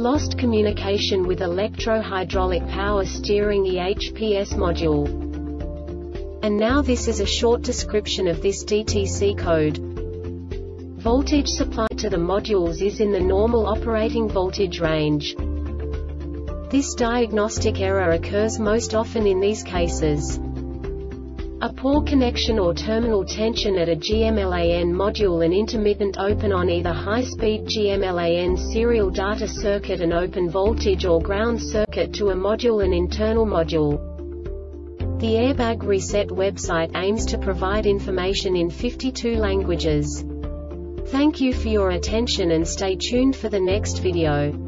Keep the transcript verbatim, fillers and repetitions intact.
lost communication with electro-hydraulic power steering E H P S module. And now this is a short description of this D T C code. Voltage supplied to the modules is in the normal operating voltage range. This diagnostic error occurs most often in these cases: a poor connection or terminal tension at a G M LAN module, an intermittent open on either high-speed G M LAN serial data circuit, an open voltage or ground circuit to a module, an internal module. The Airbag Reset website aims to provide information in fifty-two languages. Thank you for your attention and stay tuned for the next video.